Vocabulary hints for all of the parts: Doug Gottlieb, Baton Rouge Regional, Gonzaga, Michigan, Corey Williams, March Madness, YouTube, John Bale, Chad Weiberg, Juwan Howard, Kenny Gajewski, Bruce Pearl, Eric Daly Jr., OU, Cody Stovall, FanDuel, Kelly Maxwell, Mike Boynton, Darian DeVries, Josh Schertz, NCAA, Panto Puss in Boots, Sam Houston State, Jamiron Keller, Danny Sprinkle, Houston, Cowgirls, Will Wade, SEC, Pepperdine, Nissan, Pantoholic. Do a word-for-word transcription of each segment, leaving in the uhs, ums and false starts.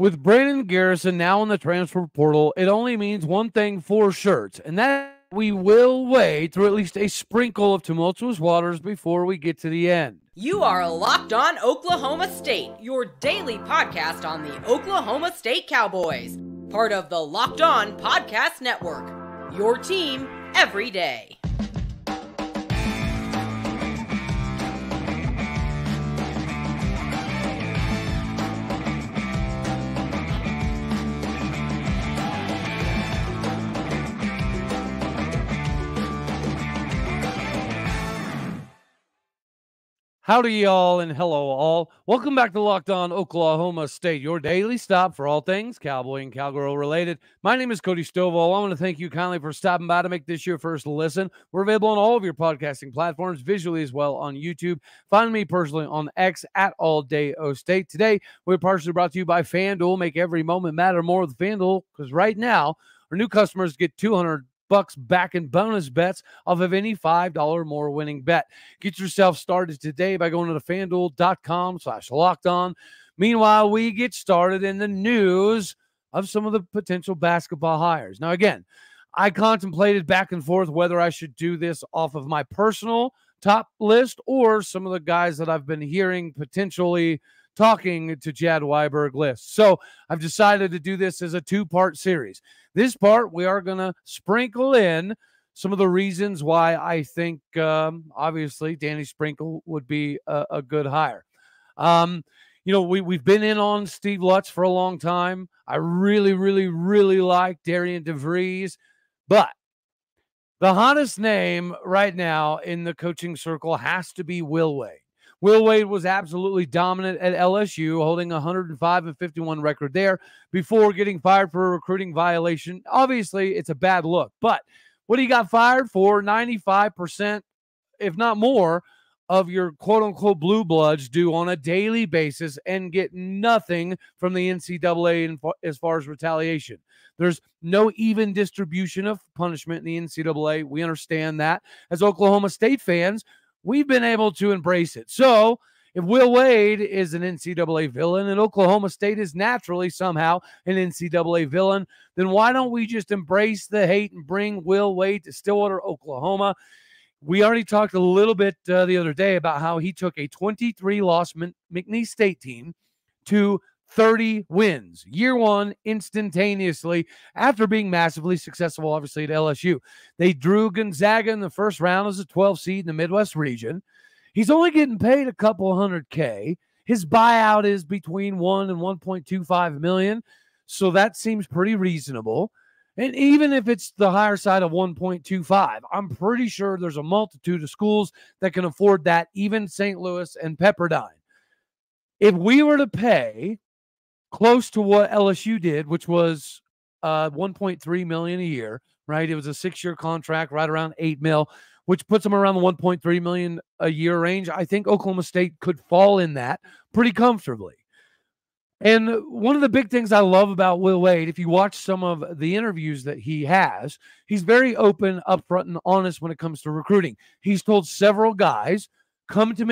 with Brandon Garrison now in the transfer portal, it only means one thing for Schertz, and that we will wade through at least a sprinkle of tumultuous waters before we get to the end. You are Locked On Oklahoma State, your daily podcast on the Oklahoma State Cowboys, part of the Locked On Podcast Network, your team every day. Howdy, y'all, and hello, all. Welcome back to Locked On Oklahoma State, your daily stop for all things cowboy and cowgirl related. My name is Cody Stovall. I want to thank you kindly for stopping by to make this your first listen. We're available on all of your podcasting platforms, visually as well on YouTube. Find me personally on X at All Day O State. Today, we're partially brought to you by FanDuel. Make every moment matter more with FanDuel, because right now, our new customers get two hundred dollars bucks back in bonus bets off of any five dollar more winning bet. Get yourself started today by going to fanduel dot com slash locked on. Meanwhile, we get started in the news of some of the potential basketball hires. Now, again, I contemplated back and forth whether I should do this off of my personal top list or some of the guys that I've been hearing potentially talking to Chad Weiberg list. So I've decided to do this as a two-part series. This part, we are going to sprinkle in some of the reasons why I think, um, obviously, Danny Sprinkle would be a, a good hire. Um, you know, we, we've been in on Steve Lutz for a long time. I really, really, really like Darian DeVries. But the hottest name right now in the coaching circle has to be Will Wade. Will Wade was absolutely dominant at L S U, holding a one oh five and fifty-one record there before getting fired for a recruiting violation. Obviously, it's a bad look, but what he got fired for, ninety-five percent, if not more, of your quote-unquote blue bloods do on a daily basis and get nothing from the N C double A as far as retaliation. There's no even distribution of punishment in the N C double A. We understand that. As Oklahoma State fans, we've been able to embrace it. So if Will Wade is an N C double A villain and Oklahoma State is naturally somehow an N C double A villain, then why don't we just embrace the hate and bring Will Wade to Stillwater, Oklahoma? We already talked a little bit uh, the other day about how he took a twenty-three loss McNeese State team to thirty wins, year one, instantaneously, after being massively successful, obviously, at L S U. They drew Gonzaga in the first round as a twelve seed in the Midwest region. He's only getting paid a couple hundred K. His buyout is between one and one point two five million, so that seems pretty reasonable. And even if it's the higher side of one point two five, I'm pretty sure there's a multitude of schools that can afford that, even Saint Louis and Pepperdine. If we were to pay close to what L S U did, which was uh, one point three million dollars a year, right? It was a six-year contract, right around eight mil, which puts them around the one point three million dollars a year range. I think Oklahoma State could fall in that pretty comfortably. And one of the big things I love about Will Wade, if you watch some of the interviews that he has, he's very open, upfront, and honest when it comes to recruiting. He's told several guys, come to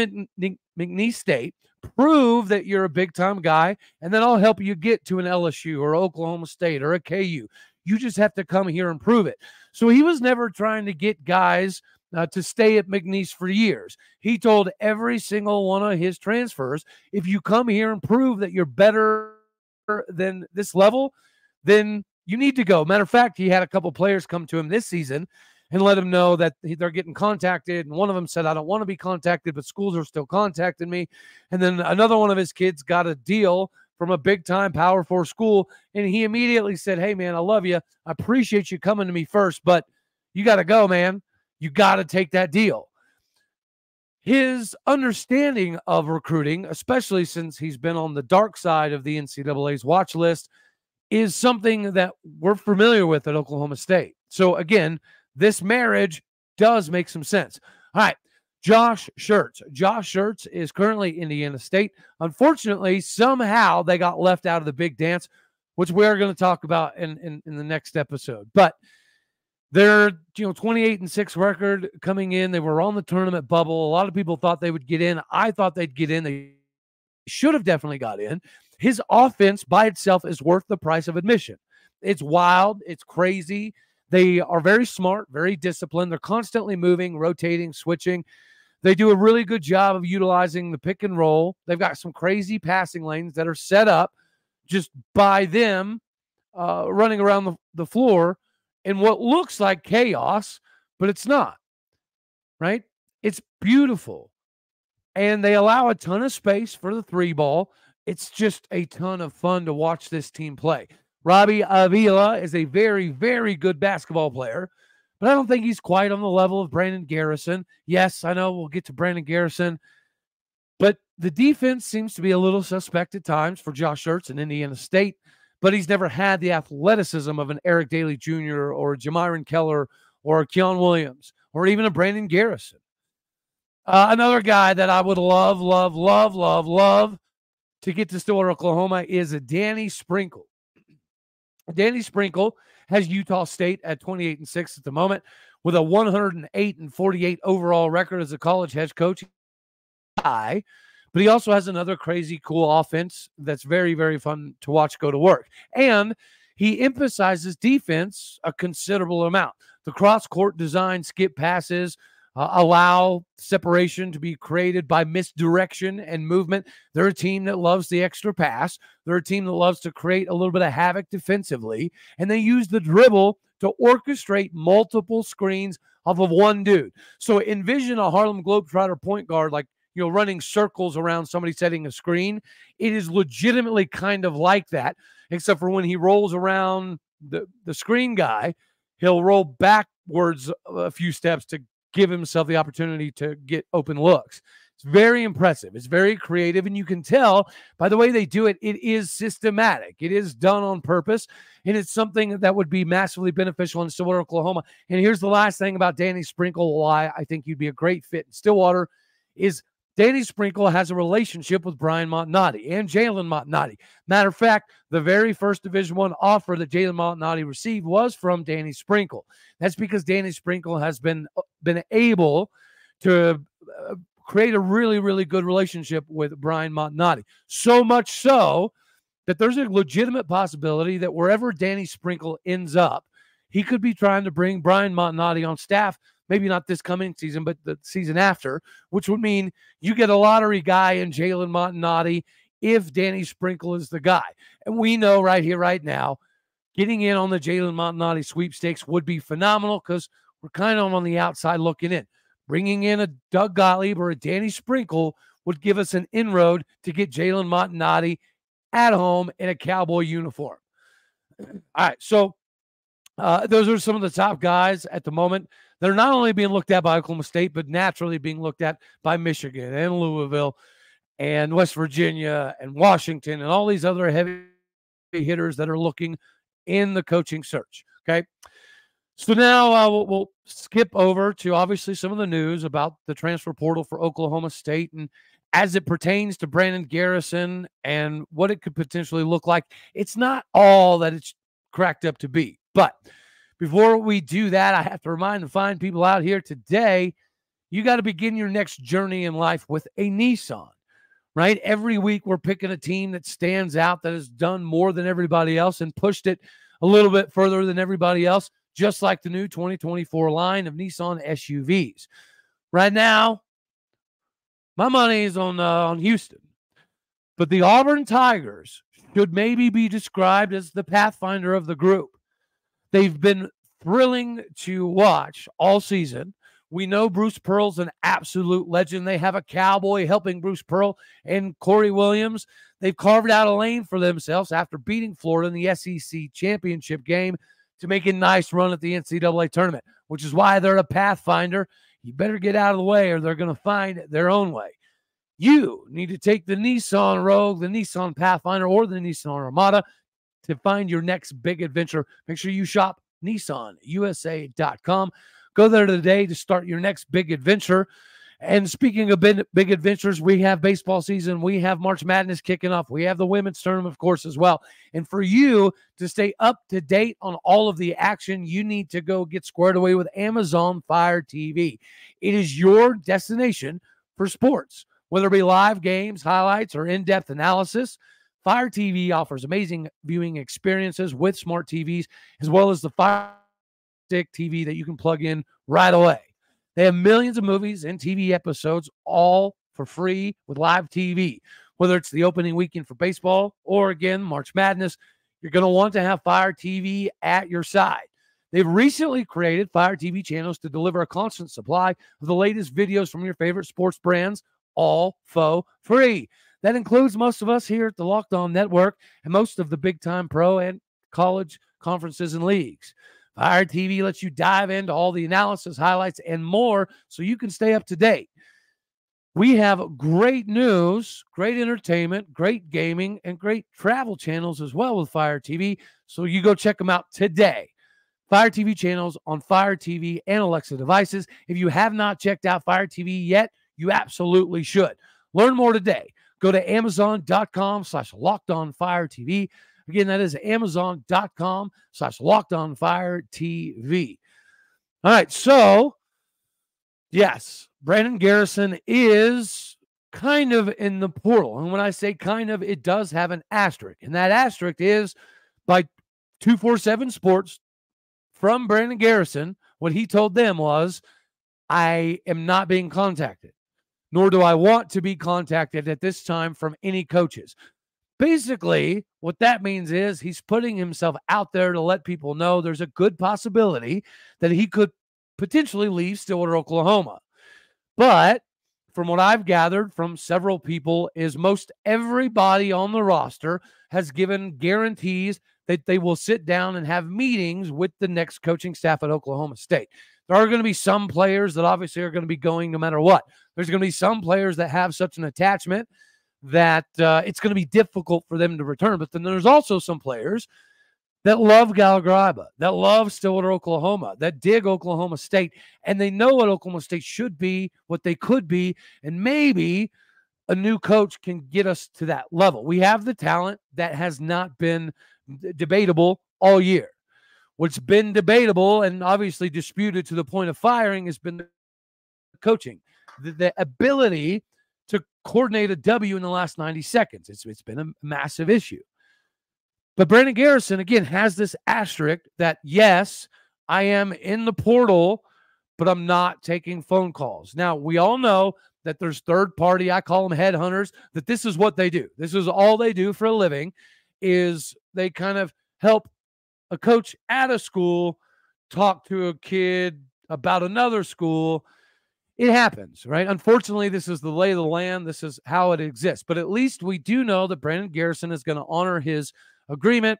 McNeese State, prove that you're a big-time guy, and then I'll help you get to an L S U or Oklahoma State or a K U. You just have to come here and prove it. So he was never trying to get guys uh, to stay at McNeese for years. He told every single one of his transfers, if you come here and prove that you're better than this level, then you need to go. Matter of fact, he had a couple players come to him this season and let them know that they're getting contacted. And one of them said, I don't want to be contacted, but schools are still contacting me. And then another one of his kids got a deal from a big-time Power Four school, and he immediately said, hey, man, I love you. I appreciate you coming to me first, but you got to go, man. You got to take that deal. His understanding of recruiting, especially since he's been on the dark side of the N C double A's watch list, is something that we're familiar with at Oklahoma State. So, again, this marriage does make some sense. All right, Josh Schertz. Josh Schertz is currently Indiana State. Unfortunately, somehow they got left out of the big dance, which we're going to talk about in, in, in the next episode. But they're, you know, twenty-eight and six record coming in. They were on the tournament bubble. A lot of people thought they would get in. I thought they'd get in. They should have definitely got in. His offense by itself is worth the price of admission. It's wild. It's crazy. They are very smart, very disciplined. They're constantly moving, rotating, switching. They do a really good job of utilizing the pick and roll. They've got some crazy passing lanes that are set up just by them uh, running around the, the floor in what looks like chaos, but it's not, right? It's beautiful. And they allow a ton of space for the three ball. It's just a ton of fun to watch this team play. Robbie Avila is a very, very good basketball player, but I don't think he's quite on the level of Brandon Garrison. Yes, I know we'll get to Brandon Garrison, but the defense seems to be a little suspect at times for Josh Schertz in Indiana State, but he's never had the athleticism of an Eric Daly Junior or Jamiron Keller or a Keon Williams or even a Brandon Garrison. Uh, another guy that I would love, love, love, love, love to get to Stillwater, Oklahoma is a Danny Sprinkle. Danny Sprinkle has Utah State at twenty-eight and six at the moment with a one hundred eight and forty-eight overall record as a college head coach. But he also has another crazy cool offense that's very, very fun to watch go to work. And he emphasizes defense a considerable amount. The cross-court design, skip passes, uh, allow separation to be created by misdirection and movement. They're a team that loves the extra pass. They're a team that loves to create a little bit of havoc defensively, and they use the dribble to orchestrate multiple screens off of one dude. So envision a Harlem Globetrotter point guard, like, you know, running circles around somebody setting a screen. It is legitimately kind of like that, except for when he rolls around the, the screen guy, he'll roll backwards a few steps to give himself the opportunity to get open looks. It's very impressive. It's very creative, and you can tell by the way they do it, it is systematic. It is done on purpose, and it's something that would be massively beneficial in Stillwater, Oklahoma. And here's the last thing about Danny Sprinkle, why I think you'd be a great fit in Stillwater, is Danny Sprinkle has a relationship with Brian Montanotti and Jalen Montonati. Matter of fact, the very first Division One offer that Jalen Montonati received was from Danny Sprinkle. That's because Danny Sprinkle has been, been able to uh, create a really, really good relationship with Brian Montanotti. So much so that there's a legitimate possibility that wherever Danny Sprinkle ends up, he could be trying to bring Brian Montanotti on staff. Maybe not this coming season, but the season after, which would mean you get a lottery guy in Jalen Montonati if Danny Sprinkle is the guy. And we know right here, right now, getting in on the Jalen Montonati sweepstakes would be phenomenal because we're kind of on the outside looking in. Bringing in a Doug Gottlieb or a Danny Sprinkle would give us an inroad to get Jalen Montonati at home in a Cowboy uniform. All right, so uh, those are some of the top guys at the moment. They're not only being looked at by Oklahoma State, but naturally being looked at by Michigan and Louisville and West Virginia and Washington and all these other heavy hitters that are looking in the coaching search, okay? So now uh, we'll, we'll skip over to obviously some of the news about the transfer portal for Oklahoma State and as it pertains to Brandon Garrison and what it could potentially look like. It's not all that it's cracked up to be, but before we do that, I have to remind the fine people out here today, you got to begin your next journey in life with a Nissan, right? Every week we're picking a team that stands out, that has done more than everybody else and pushed it a little bit further than everybody else, just like the new twenty twenty-four line of Nissan S U Vs. Right now, my money is on, uh, on Houston, but the Auburn Tigers should maybe be described as the pathfinder of the group. They've been thrilling to watch all season. We know Bruce Pearl's an absolute legend. They have a Cowboy helping Bruce Pearl and Corey Williams. They've carved out a lane for themselves after beating Florida in the S E C championship game to make a nice run at the N C double A tournament, which is why they're a pathfinder. You better get out of the way or they're going to find their own way. You need to take the Nissan Rogue, the Nissan Pathfinder, or the Nissan Armada to find your next big adventure. Make sure you shop Nissan U S A dot com. Go there today to start your next big adventure. And speaking of big, big adventures, we have baseball season. We have March Madness kicking off. We have the women's tournament, of course, as well. And for you to stay up to date on all of the action, you need to go get squared away with Amazon Fire T V. It is your destination for sports, whether it be live games, highlights, or in-depth analysis. Fire T V offers amazing viewing experiences with smart T Vs, as well as the Fire Stick T V that you can plug in right away. They have millions of movies and T V episodes, all for free with live T V. Whether it's the opening weekend for baseball or, again, March Madness, you're going to want to have Fire T V at your side. They've recently created Fire T V channels to deliver a constant supply of the latest videos from your favorite sports brands, all for free. That includes most of us here at the Locked On Network and most of the big-time pro and college conferences and leagues. Fire T V lets you dive into all the analysis, highlights, and more so you can stay up to date. We have great news, great entertainment, great gaming, and great travel channels as well with Fire T V, so you go check them out today. Fire T V channels on Fire T V and Alexa devices. If you have not checked out Fire T V yet, you absolutely should. Learn more today. Go to amazon.com slash locked on Fire TV. Again, that is amazon.com slash locked on Fire T V. All right, so, yes, Brandon Garrison is kind of in the portal. And when I say kind of, it does have an asterisk. And that asterisk is by two forty-seven Sports from Brandon Garrison. What he told them was, I am not being contacted, nor do I want to be contacted at this time from any coaches. Basically, what that means is he's putting himself out there to let people know there's a good possibility that he could potentially leave Stillwater, Oklahoma. But from what I've gathered from several people is most everybody on the roster has given guarantees that they will sit down and have meetings with the next coaching staff at Oklahoma State. There are going to be some players that obviously are going to be going no matter what. There's going to be some players that have such an attachment that uh, it's going to be difficult for them to return. But then there's also some players that love Galagriba, that love Stillwater, Oklahoma, that dig Oklahoma State, and they know what Oklahoma State should be, what they could be, and maybe a new coach can get us to that level. We have the talent that has not been debatable all year. What's been debatable and obviously disputed to the point of firing has been the coaching, the, the ability to coordinate a W in the last ninety seconds. It's, it's been a massive issue. But Brandon Garrison, again, has this asterisk that, yes, I am in the portal, but I'm not taking phone calls. Now, we all know that there's third party, I call them headhunters, that this is what they do. This is all they do for a living is they kind of help a coach at a school talk to a kid about another school. It happens, right? Unfortunately, this is the lay of the land. This is how it exists. But at least we do know that Brandon Garrison is going to honor his agreement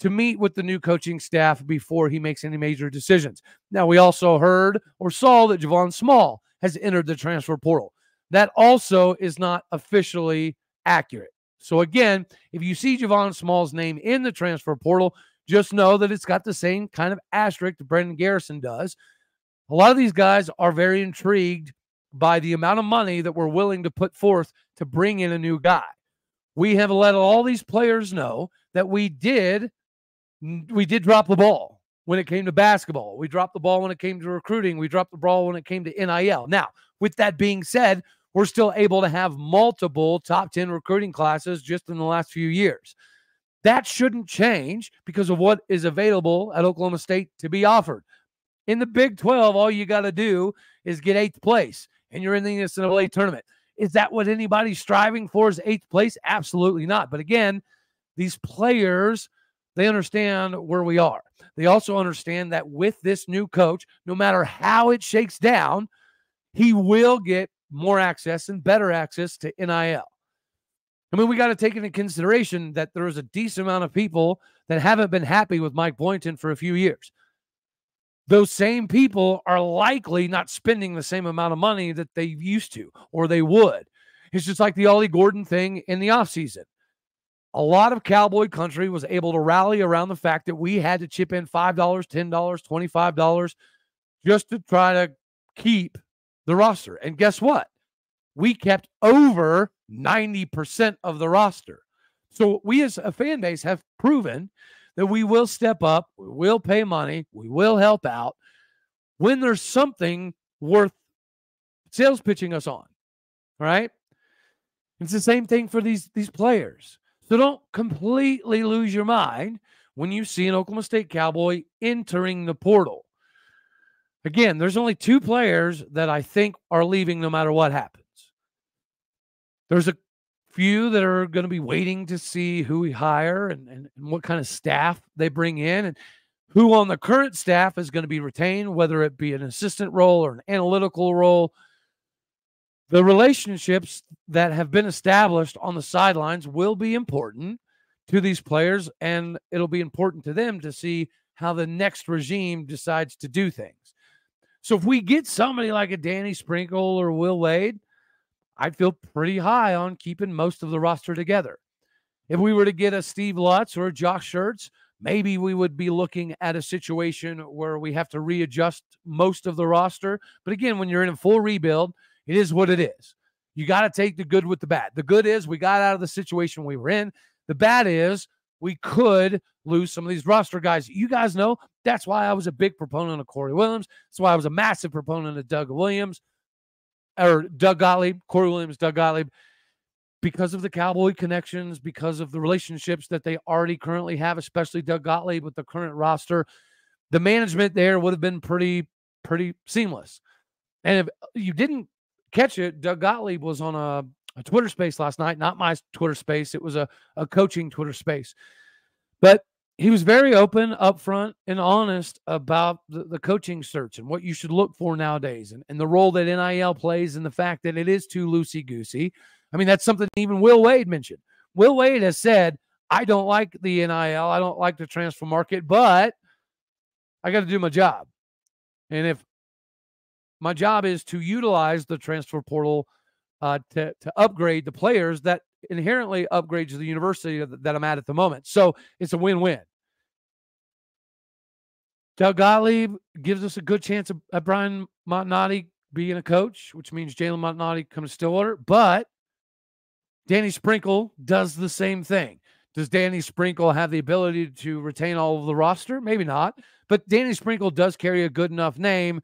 to meet with the new coaching staff before he makes any major decisions. Now, we also heard or saw that Javon Small has entered the transfer portal. That also is not officially accurate. So again, if you see Javon Small's name in the transfer portal, just know that it's got the same kind of asterisk that Brandon Garrison does. A lot of these guys are very intrigued by the amount of money that we're willing to put forth to bring in a new guy. We have let all these players know that we did, we did drop the ball when it came to basketball. We dropped the ball when it came to recruiting. We dropped the ball when it came to N I L. Now, with that being said, we're still able to have multiple top ten recruiting classes just in the last few years. That shouldn't change because of what is available at Oklahoma State to be offered. In the Big twelve, all you got to do is get eighth place, and you're in the N C double A tournament. Is that what anybody's striving for is eighth place? Absolutely not. But again, these players, they understand where we are. They also understand that with this new coach, no matter how it shakes down, he will get more access and better access to N I L. I mean, we got to take into consideration that there is a decent amount of people that haven't been happy with Mike Boynton for a few years. Those same people are likely not spending the same amount of money that they used to or they would. It's just like the Ollie Gordon thing in the offseason. A lot of cowboy country was able to rally around the fact that we had to chip in five dollars, ten dollars, twenty-five dollars just to try to keep the roster. And guess what? We kept over ninety percent of the roster. So we as a fan base have proven that we will step up, we will pay money, we will help out when there's something worth sales pitching us on, right? It's the same thing for these, these players. So don't completely lose your mind when you see an Oklahoma State Cowboy entering the portal. Again, there's only two players that I think are leaving no matter what happens. There's a few that are going to be waiting to see who we hire and, and, and what kind of staff they bring in and who on the current staff is going to be retained, whether it be an assistant role or an analytical role. The relationships that have been established on the sidelines will be important to these players, and it'll be important to them to see how the next regime decides to do things. So if we get somebody like a Danny Sprinkle or Will Wade, I'd feel pretty high on keeping most of the roster together. If we were to get a Steve Lutz or a Josh Schertz, maybe we would be looking at a situation where we have to readjust most of the roster. But again, when you're in a full rebuild, it is what it is. You got to take the good with the bad. The good is we got out of the situation we were in. The bad is we could lose some of these roster guys. You guys know that's why I was a big proponent of Corey Williams. That's why I was a massive proponent of Doug Williams or Doug Gottlieb, Corey Williams, Doug Gottlieb, because of the Cowboy connections, because of the relationships that they already currently have, especially Doug Gottlieb with the current roster. The management there would have been pretty, pretty seamless. And if you didn't catch it, Doug Gottlieb was on a A Twitter space last night, not my Twitter space. It was a, a coaching Twitter space. But he was very open, upfront, and honest about the, the coaching search and what you should look for nowadays and, and the role that N I L plays and the fact that it is too loosey-goosey. I mean, that's something even Will Wade mentioned. Will Wade has said, I don't like the N I L. I don't like the transfer market, but I got to do my job. And if my job is to utilize the transfer portal Uh, to, to upgrade the players, that inherently upgrades the university that, that I'm at at the moment. So it's a win-win. Doug Gottlieb gives us a good chance of, of Brian Montanotti being a coach, which means Jalen Montonati comes to Stillwater, but Danny Sprinkle does the same thing. Does Danny Sprinkle have the ability to retain all of the roster? Maybe not, but Danny Sprinkle does carry a good enough name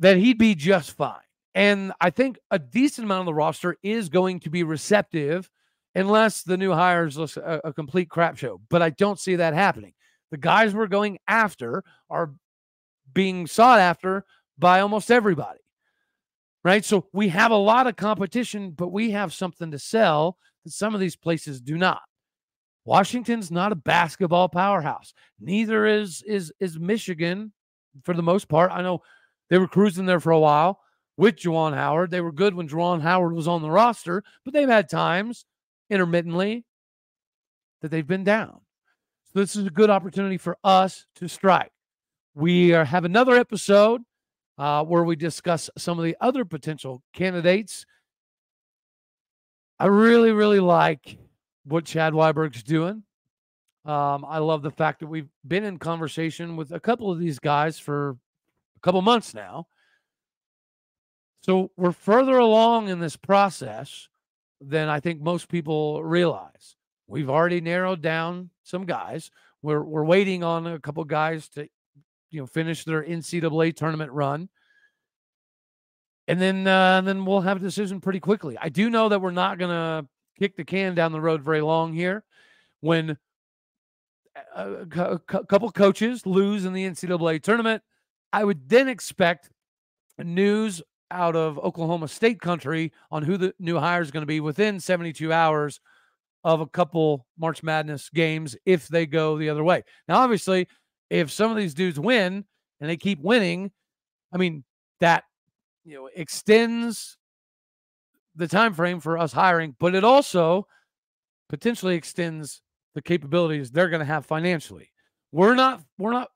that he'd be just fine. And I think a decent amount of the roster is going to be receptive unless the new hires look a, a complete crap show. But I don't see that happening. The guys we're going after are being sought after by almost everybody, right? So we have a lot of competition, but we have something to sell that some of these places do not. Washington's not a basketball powerhouse. Neither is, is, is Michigan for the most part. I know they were cruising there for a while with Juwan Howard. They were good when Juwan Howard was on the roster, but they've had times intermittently that they've been down. So this is a good opportunity for us to strike. We are, have another episode uh, where we discuss some of the other potential candidates. I really, really like what Chad Weiberg's doing. Um, I love the fact that we've been in conversation with a couple of these guys for a couple months now. So we're further along in this process than I think most people realize. We've already narrowed down some guys. We're we're waiting on a couple guys to, you know, finish their N C double A tournament run, and then uh, then we'll have a decision pretty quickly. I do know that we're not going to kick the can down the road very long here. When a, a, a couple coaches lose in the N C double A tournament, I would then expect news out of Oklahoma State country on who the new hire is going to be within seventy-two hours of a couple March Madness games if they go the other way. Now, obviously, if some of these dudes win and they keep winning, I mean, that, you know, extends the time frame for us hiring, but it also potentially extends the capabilities they're going to have financially. We're not we're not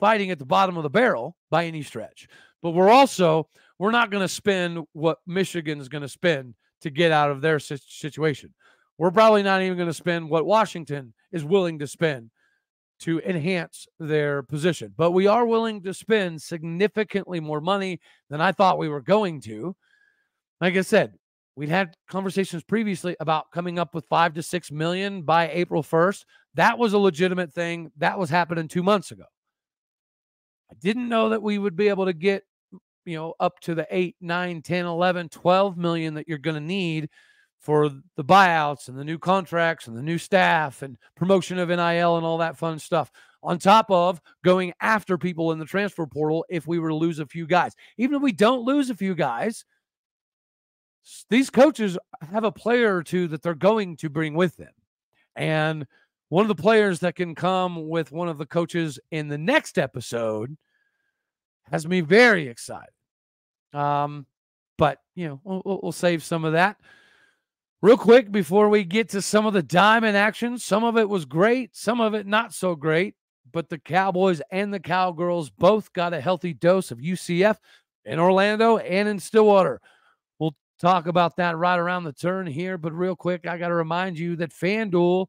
fighting at the bottom of the barrel by any stretch, but we're also We're not going to spend what Michigan's going to spend to get out of their situation. We're probably not even going to spend what Washington is willing to spend to enhance their position. But we are willing to spend significantly more money than I thought we were going to. Like I said, we'd had conversations previously about coming up with five to six million by April first. That was a legitimate thing. That was happening two months ago. I didn't know that we would be able to get, you know, up to the eight, nine, ten, eleven, twelve million that you're going to need for the buyouts and the new contracts and the new staff and promotion of N I L and all that fun stuff, on top of going after people in the transfer portal if we were to lose a few guys. Even if we don't lose a few guys, these coaches have a player or two that they're going to bring with them. And one of the players that can come with one of the coaches in the next episode has me very excited. Um, but, you know, we'll, we'll save some of that. Real quick, before we get to some of the diamond action, some of it was great, some of it not so great, but the Cowboys and the Cowgirls both got a healthy dose of U C F in Orlando and in Stillwater. We'll talk about that right around the turn here, but real quick, I got to remind you that FanDuel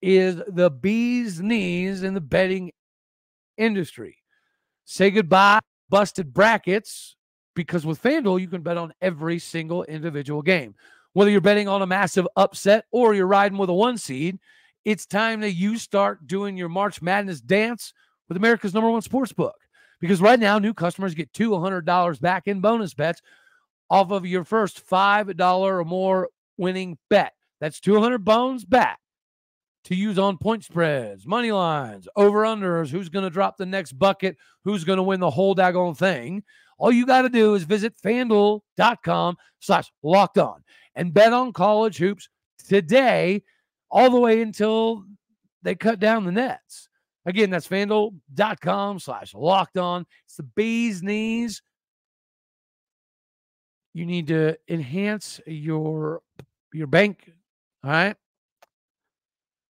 is the bee's knees in the betting industry. Say goodbye, busted brackets, because with FanDuel, you can bet on every single individual game. Whether you're betting on a massive upset or you're riding with a one seed, it's time that you start doing your March Madness dance with America's number one sports book. Because right now, new customers get two one hundred dollars back in bonus bets off of your first five dollars or more winning bet. That's two hundred bones back to use on point spreads, money lines, over-unders, who's going to drop the next bucket, who's going to win the whole daggone thing. All you got to do is visit FanDuel.com slash locked on. And bet on college hoops today all the way until they cut down the nets. Again, that's FanDuel.com slash locked on. It's the bee's knees. You need to enhance your, your bank, all right?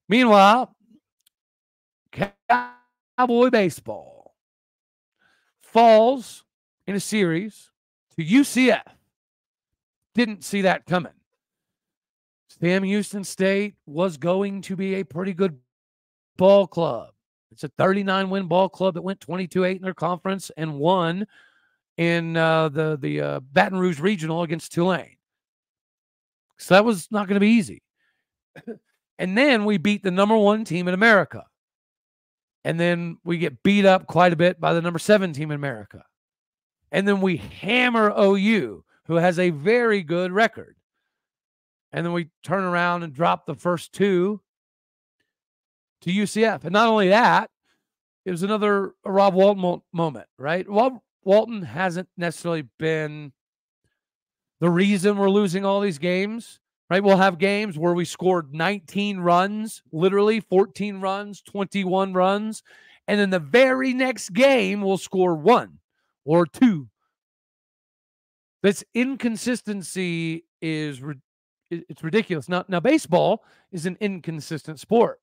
Meanwhile, Cowboy baseball falls in a series to U C F. Didn't see that coming. Sam Houston State was going to be a pretty good ball club. It's a thirty-nine win ball club that went twenty-two eight in their conference and won in uh, the, the uh, Baton Rouge Regional against Tulane. So that was not going to be easy. And then we beat the number one team in America. And then we get beat up quite a bit by the number seven team in America. And then we hammer O U, who has a very good record. And then we turn around and drop the first two to U C F. And not only that, it was another Rob Walton moment, right? Rob Walton hasn't necessarily been the reason we're losing all these games, right? We'll have games where we scored nineteen runs, literally fourteen runs, twenty-one runs. And then the very next game, we'll score one or two. This inconsistency is it's ridiculous. Now, now, baseball is an inconsistent sport,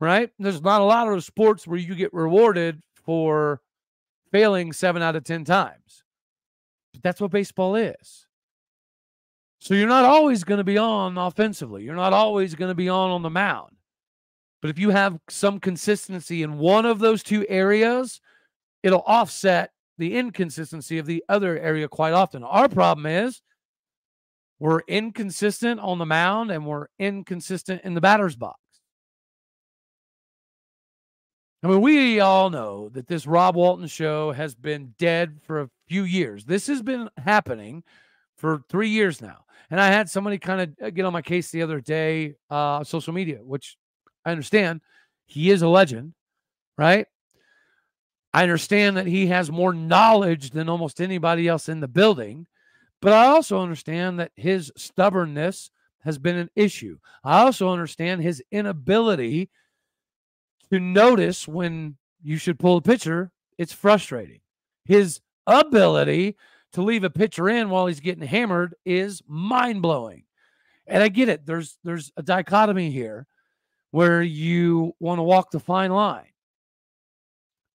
right? There's not a lot of sports where you get rewarded for failing seven out of ten times. But that's what baseball is. So you're not always going to be on offensively. You're not always going to be on on the mound. But if you have some consistency in one of those two areas, it'll offset the inconsistency of the other area quite often. Our problem is we're inconsistent on the mound and we're inconsistent in the batter's box. I mean, we all know that this Rob Walton show has been dead for a few years. This has been happening for three years now. And I had somebody kind of get on my case the other day uh, on social media, which I understand. He is a legend, right? I understand that he has more knowledge than almost anybody else in the building, but I also understand that his stubbornness has been an issue. I also understand his inability to notice when you should pull a pitcher. It's frustrating. His ability to leave a pitcher in while he's getting hammered is mind-blowing. And I get it. There's, there's a dichotomy here where you want to walk the fine line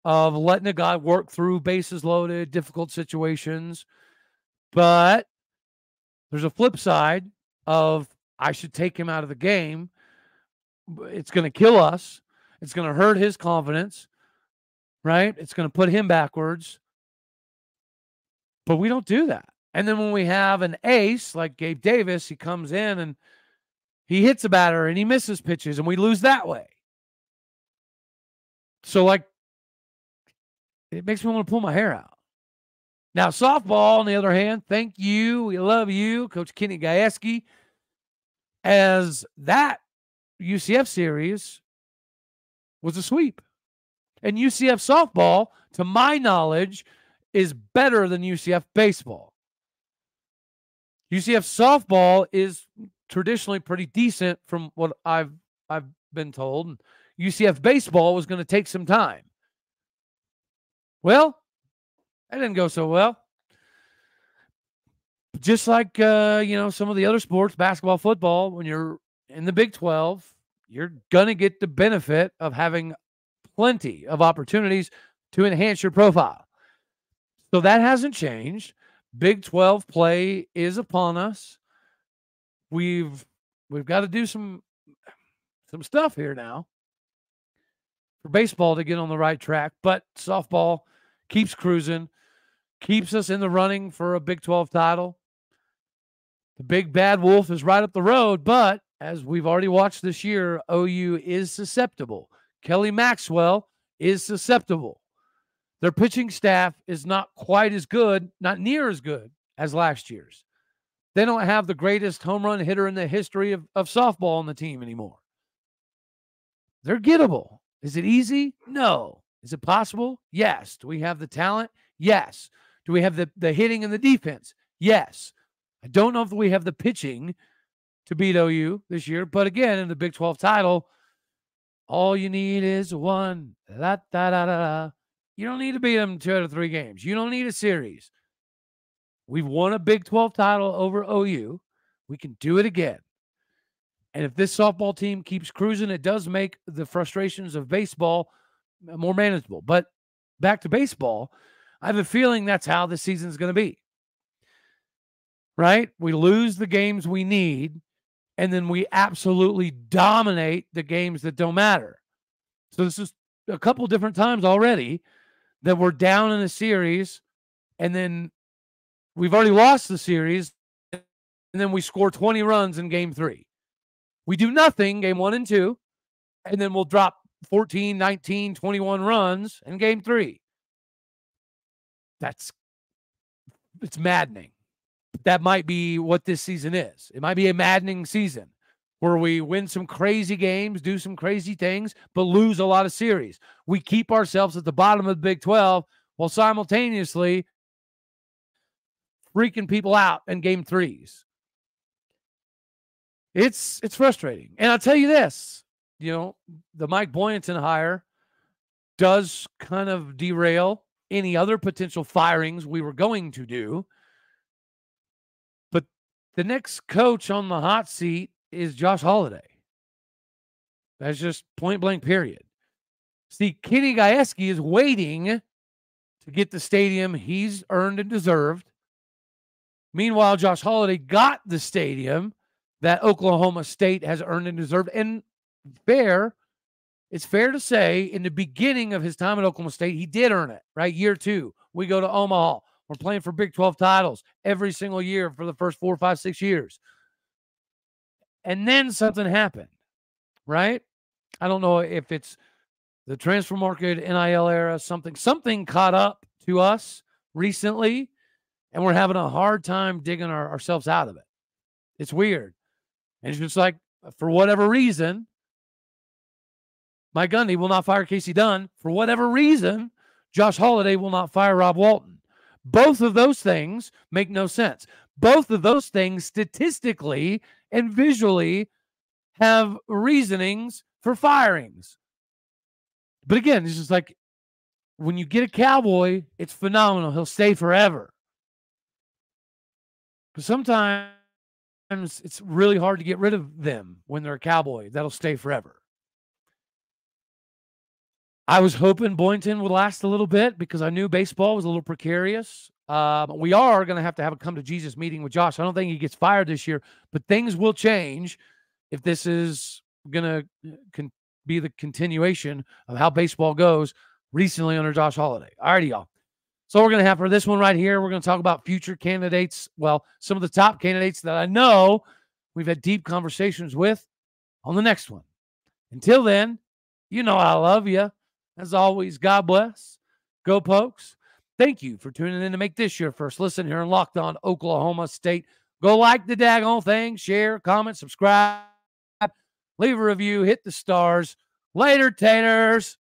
of letting a guy work through bases loaded, difficult situations. But there's a flip side of I should take him out of the game. It's going to kill us. It's going to hurt his confidence, right? It's going to put him backwards. But we don't do that. And then when we have an ace like Gabe Davis, he comes in and he hits a batter and he misses pitches and we lose that way. So like, it makes me want to pull my hair out. Now, softball, on the other hand, thank you. We love you. Coach Kenny Gajewski as that U C F series was a sweep. And U C F softball, to my knowledge, is better than U C F baseball. U C F softball is traditionally pretty decent from what I've I've been told. U C F baseball was going to take some time. Well, that didn't go so well. Just like, uh, you know, some of the other sports, basketball, football, when you're in the Big twelve, you're going to get the benefit of having plenty of opportunities to enhance your profile. So that hasn't changed. Big twelve play is upon us. We've we've got to do some some stuff here now for baseball to get on the right track, but softball keeps cruising, keeps us in the running for a Big twelve title. The big bad wolf is right up the road, but as we've already watched this year, O U is susceptible. Kelly Maxwell is susceptible. Their pitching staff is not quite as good, not near as good as last year's. They don't have the greatest home run hitter in the history of, of softball on the team anymore. They're gettable. Is it easy? No. Is it possible? Yes. Do we have the talent? Yes. Do we have the, the hitting and the defense? Yes. I don't know if we have the pitching to beat O U this year, but again, in the Big twelve title, all you need is one. Da, da, da, da. You don't need to beat them two out of three games. You don't need a series. We've won a Big twelve title over O U. We can do it again. And if this softball team keeps cruising, it does make the frustrations of baseball more manageable. But back to baseball, I have a feeling that's how this season's going to be. Right? We lose the games we need, and then we absolutely dominate the games that don't matter. So this is a couple different times already that we're down in a series, and then we've already lost the series, and then we score twenty runs in game three. We do nothing, game one and two, and then we'll drop fourteen, nineteen, twenty-one runs in game three. That's, it's maddening. That might be what this season is. It might be a maddening season where we win some crazy games, do some crazy things, but lose a lot of series. We keep ourselves at the bottom of the Big twelve while simultaneously freaking people out in game threes. It's it's frustrating. And I'll tell you this, you know, the Mike Boynton hire does kind of derail any other potential firings we were going to do. But the next coach on the hot seat is Josh Holliday. That's just point blank period. See, Kenny Gajewski is waiting to get the stadium he's earned and deserved. Meanwhile, Josh Holliday got the stadium that Oklahoma State has earned and deserved. And fair, it's fair to say in the beginning of his time at Oklahoma State, he did earn it, right? Year two, we go to Omaha. We're playing for Big twelve titles every single year for the first four, five, six years. And then something happened, right? I don't know if it's the transfer market, N I L era, something. Something caught up to us recently, and we're having a hard time digging our, ourselves out of it. It's weird. And it's just like, for whatever reason, Mike Gundy will not fire Casey Dunn. For whatever reason, Josh Holliday will not fire Rob Walton. Both of those things make no sense. Both of those things statistically and visually have reasonings for firings. But again, it's just like, when you get a Cowboy, it's phenomenal. He'll stay forever. But sometimes it's really hard to get rid of them when they're a Cowboy. That'll stay forever. I was hoping Boynton would last a little bit because I knew baseball was a little precarious. Uh, we are going to have to have a come-to-Jesus meeting with Josh. I don't think he gets fired this year, but things will change if this is going to be the continuation of how baseball goes recently under Josh Holliday. All righty, y'all. So we're going to have for this one right here, we're going to talk about future candidates. Well, some of the top candidates that I know we've had deep conversations with on the next one. Until then, you know I love you. As always, God bless. Go Pokes. Thank you for tuning in to make this your first listen here in Locked On Oklahoma State. Go like the daggone thing, share, comment, subscribe, leave a review, hit the stars. Later, taters.